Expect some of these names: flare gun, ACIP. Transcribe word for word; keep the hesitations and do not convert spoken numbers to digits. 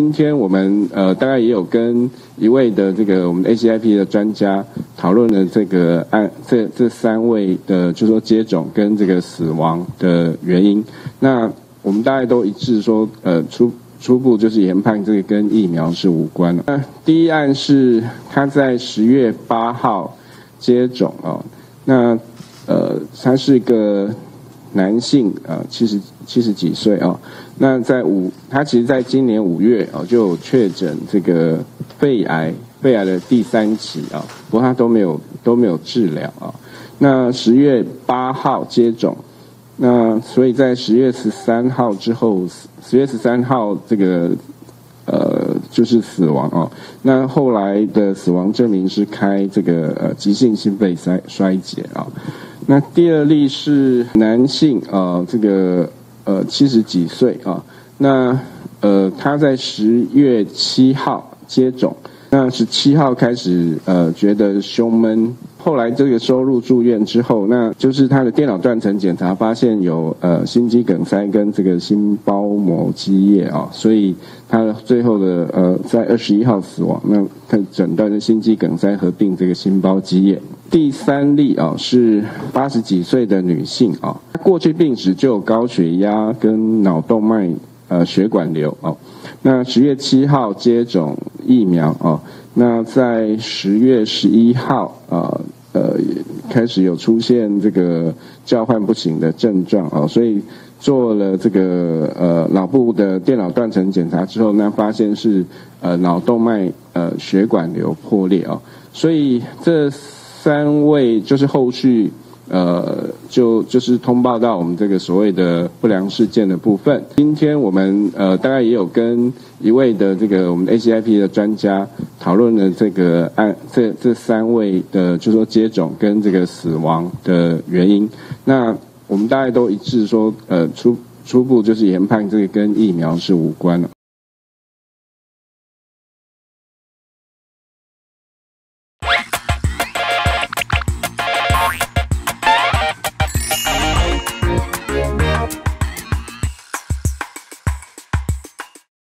今天我们呃大概也有跟一位的这个我们 A C I P 的专家讨论了这个案这这三位的就是说接种跟这个死亡的原因。那我们大概都一致说，呃初初步就是研判这个跟疫苗是无关的。那第一案是他在十月八号接种哦，那呃他是一个男性啊，七十七十几岁啊、哦，那在五，他其实在今年五月啊、哦、就有确诊这个肺癌，肺癌的第三期啊、哦，不过他都没有都没有治疗啊、哦。那十月八号接种，那所以在十月十三号之后，十月十三号这个呃就是死亡哦。那后来的死亡证明是开这个呃急性心肺衰衰竭啊、哦。那第二例是男性啊、呃，这个呃七十几岁啊、哦，那呃他在十月七号接种，那十七号开始呃觉得胸闷，后来这个收入住院之后，那就是他的电脑断层检查发现有呃心肌梗塞跟这个心包膜积液啊、哦，所以他最后的呃在二十一号死亡，那他诊断是心肌梗塞合并这个心包积液。第三例啊、哦、是八十几岁的女性啊、哦，过去病史就有高血压跟脑动脉呃血管瘤哦。那十月七号接种疫苗哦，那在十月十一号啊 呃, 呃开始有出现这个叫唤不醒的症状哦，所以做了这个呃脑部的电脑断层检查之后，那发现是呃脑动脉呃血管瘤破裂哦，所以这三位就是后续，呃，就就是通报到我们这个所谓的不良事件的部分。今天我们呃大概也有跟一位的这个我们 A C I P 的专家讨论了这个案这这三位的就是说接种跟这个死亡的原因。那我们大概都一致说，呃初初步就是研判这个跟疫苗是无关的。